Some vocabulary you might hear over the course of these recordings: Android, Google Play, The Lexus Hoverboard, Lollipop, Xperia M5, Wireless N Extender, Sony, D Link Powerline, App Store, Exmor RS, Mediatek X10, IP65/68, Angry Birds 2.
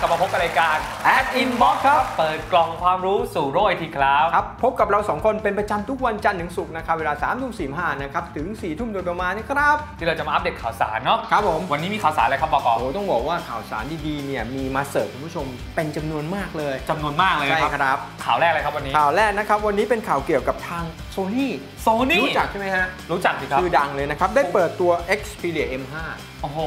กลับมาพบกับรายการ Ad Inbox ครับเปิดกล่องความรู้สู่โลกไอทีครับพบกับเรา2คนเป็นประจำทุกวันจันทร์ถึงศุกร์นะครับเวลา 3:45 นนะครับถึง 4:00 นโดยประมาณนะครับที่เราจะมาอัปเดตข่าวสารเนาะครับผมวันนี้มีข่าวสารอะไรครับบอกก่อนโอ้ต้องบอกว่าข่าวสารดีๆเนี่ยมีมาเสิร์ฟคุณผู้ชมเป็นจำนวนมากเลยใช่ครับข่าวแรกอะไรครับวันนี้ข่าวแรกนะครับวันนี้เป็นข่าวเกี่ยวกับทาง Sony รู้จักใช่ไหมฮะรู้จักสิครับชื่อดังเลยนะครับได้เปิดตัว Xperia M5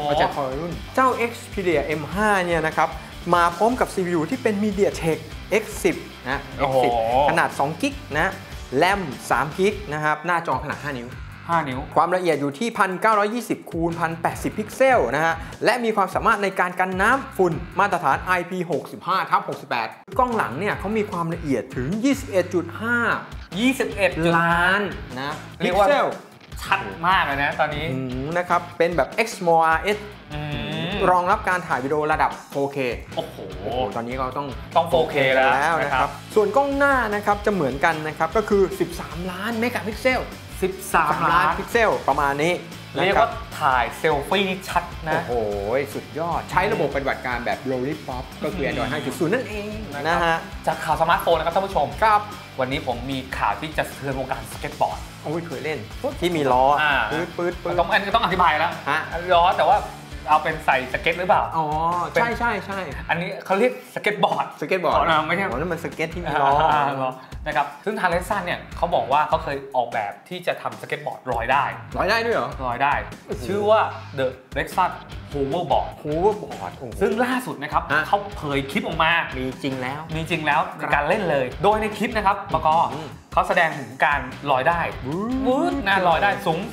มาจากรุ่นเจ้า Xperia M5 เนี่ยนะครับมาพร้อมกับ CPU ที่เป็น Mediatek X10 นะ X10 ขนาด2กิกนะแรม3กิกนะครับหน้าจอขนาด5 นิ้วความละเอียดอยู่ที่ 1920x1080 พิกเซลนะฮะและมีความสามารถในการกันน้ำฝุ่นมาตรฐาน IP65/68 กล้องหลังเนี่ยเขามีความละเอียดถึง 21.5 ล้านนะพิกเซลชัดมากเลยนะตอนนี้นะครับเป็นแบบ Exmor RSรองรับการถ่ายวิดีโอระดับ 4K โอ้โหตอนนี้เราต้อง 4K แล้วนะครับส่วนกล้องหน้านะครับจะเหมือนกันนะครับก็คือ13ล้านเมกะพิกเซล13ล้านพิกเซลประมาณนี้เรียกว่าถ่ายเซลฟี่นี่ชัดนะโอ้โหสุดยอดใช้ระบบปฏิบัติการแบบ Lollipop ก็คือ Android 5.0 นั่นเองนะฮะจากข่าวสมาร์ทโฟนนะครับท่านผู้ชมครับวันนี้ผมมีข่าวที่จะเตือนวงการสเก็ตบอร์ดโอ้ยเคยเล่นที่มีล้อปื๊ดต้องอธิบายแล้วล้อแต่ว่าเอาเป็นใส่สเก็ตหรือเปล่าอ๋อใช่อันนี้เขาเรียกสเก็ตบอร์ดไม่ใช่นั่นมันสเก็ตที่มีล้อนะครับซึ่งทางเลซันเนี่ยเขาบอกว่าเขาเคยออกแบบที่จะทำสเก็ตบอร์ดลอยได้ด้วยเหรอลอยได้ชื่อว่า The Lexus Hoverboard ซึ่งล่าสุดนะครับเขาเผยคลิปออกมามีจริงแล้วในการเล่นเลยโดยในคลิปนะครับประกอบเขาแสดงถึงการลอยได้วู๊ดนะลอยได้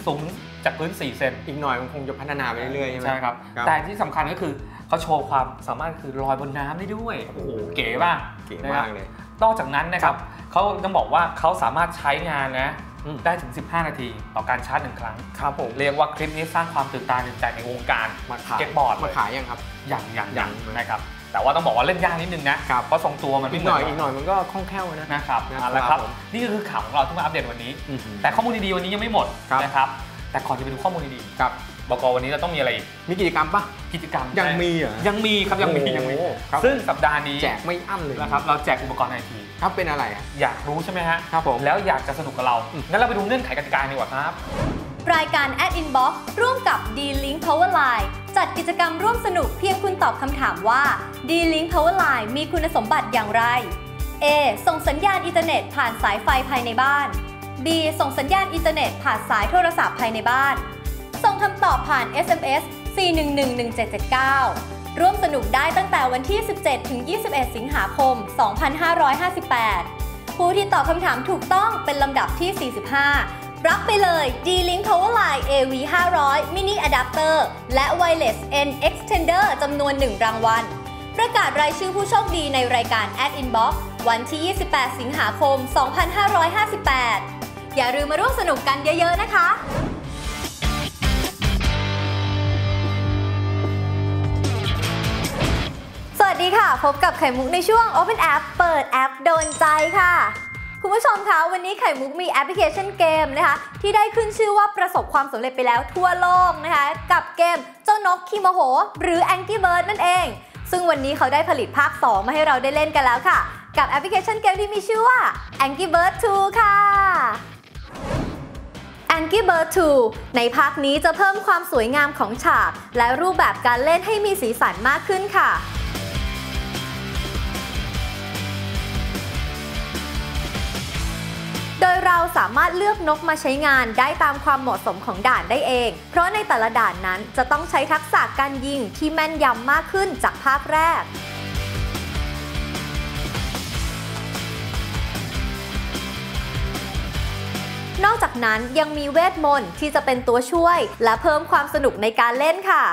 สูงจากพื้น4 เซนอีกหน่อยมันคงจะพัฒนาไปเรื่อยๆใช่ไหมใช่ครับแต่ที่สำคัญก็คือเขาโชว์ความสามารถคือลอยบนน้ำได้ด้วยโอ้โหเก๋ป่ะเก๋มากเลยนอกจากนั้นนะครับเขาต้องบอกว่าเขาสามารถใช้งานนะได้ถึง15 นาทีต่อการชาร์จ1ครั้งครับผมเรียกว่าคลิปนี้สร้างความตื่นตาตื่นใจในวงการสเก็ตบอร์ดมาขายยังครับยังนะครับแต่ว่าต้องบอกว่าเล่นยากนิดนึงนะเพราะทรงตัวมันอีกหน่อยมันก็คล่องแคล่วนะครับเอาละครับนี่ก็คือข่าวของเราที่มาอัปเดตวันนี้แต่ข้อมูลดีๆวันนี้ยังไม่หมดนะครับแต่ก่อนจะไปดูข้อมูลดีๆครับบอกวันนี้เราต้องมีอะไรมีกิจกรรมป่ะกิจกรรมยังมีครับซึ่งสัปดาห์นี้แจกไม่อั้นเลยนะครับเราแจกอุปกรณ์ไอทีครับเป็นอะไรอยากรู้ใช่ไหมฮะครับผมแล้วอยากจะสนุกกับเรางั้นเราไปดูเงื่อนไขกติกาดีกว่าครับรายการ Ad Inbox ร่วมกับ D Link Powerline จัดกิจกรรมร่วมสนุกเพียงคุณตอบคำถามว่า D Link Powerline มีคุณสมบัติอย่างไร A ส่งสัญญาณอินเทอร์เน็ตผ่านสายไฟภายในบ้านB ส่งสัญญาณอินเทอร์เน็ตผ่านสายโทรศัพท์ภายในบ้านส่งคำตอบผ่าน SMS 4111779ร่วมสนุกได้ตั้งแต่วันที่ 17-21 สิงหาคม 2558 ผู้ที่ตอบคำถามถูกต้องเป็นลำดับที่ 45 รับไปเลย D Link Powerline AV 500 Mini Adapter และ Wireless N Extender จำนวน 1 รางวัลประกาศรายชื่อผู้โชคดีในรายการ Ad Inbox วันที่ 28 สิงหาคม 2558อย่าลืมมาร่วมสนุกกันเยอะๆนะคะสวัสดีค่ะพบกับไข่มุกในช่วง Open App เปิดแอปโดนใจค่ะคุณผู้ชมคะวันนี้ไข่มุกมีแอปพลิเคชันเกมนะคะที่ได้ขึ้นชื่อว่าประสบความสำเร็จไปแล้วทั่วโลกนะคะกับเกมเจ้านกขี้โมโหหรือ Angry Birds นั่นเองซึ่งวันนี้เขาได้ผลิตภาค 2 มาให้เราได้เล่นกันแล้วค่ะกับแอปพลิเคชันเกมที่มีชื่อว่า Angry Birds 2 ค่ะAngry Birds 2 ในภาคนี้จะเพิ่มความสวยงามของฉากและรูปแบบการเล่นให้มีสีสันมากขึ้นค่ะโดยเราสามารถเลือกนกมาใช้งานได้ตามความเหมาะสมของด่านได้เองเพราะในแต่ละด่านนั้นจะต้องใช้ทักษะการยิงที่แม่นยำมากขึ้นจากภาคแรก นอกจากนั้นยังมีเวทมนต์ที่จะเป็นตัวช่วยและเพิ่มความสนุกในการเล่นค่ะ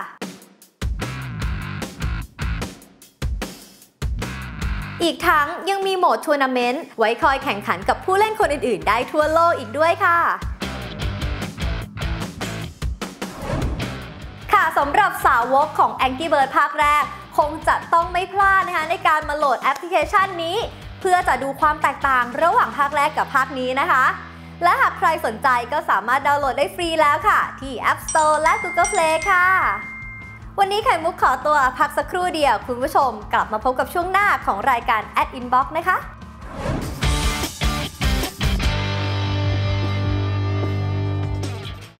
อีกทั้งยังมีโหมดทัวร์นาเมนต์ไว้คอยแข่งขันกับผู้เล่นคนอื่นๆได้ทั่วโลกอีกด้วยค่ะสำหรับสาวกของ Angry Birds ภาคแรกคงจะต้องไม่พลาดนะคะในการมาโหลดแอปพลิเคชันนี้เพื่อจะดูความแตกต่างระหว่างภาคแรกกับภาคนี้นะคะและหากใครสนใจก็สามารถดาวน์โหลดได้ฟรีแล้วค่ะที่ App Store และ Google Play ค่ะวันนี้ไข่มุกขอตัวพักสักครู่เดียวคุณผู้ชมกลับมาพบกับช่วงหน้าของรายการ Ad Inbox นะคะ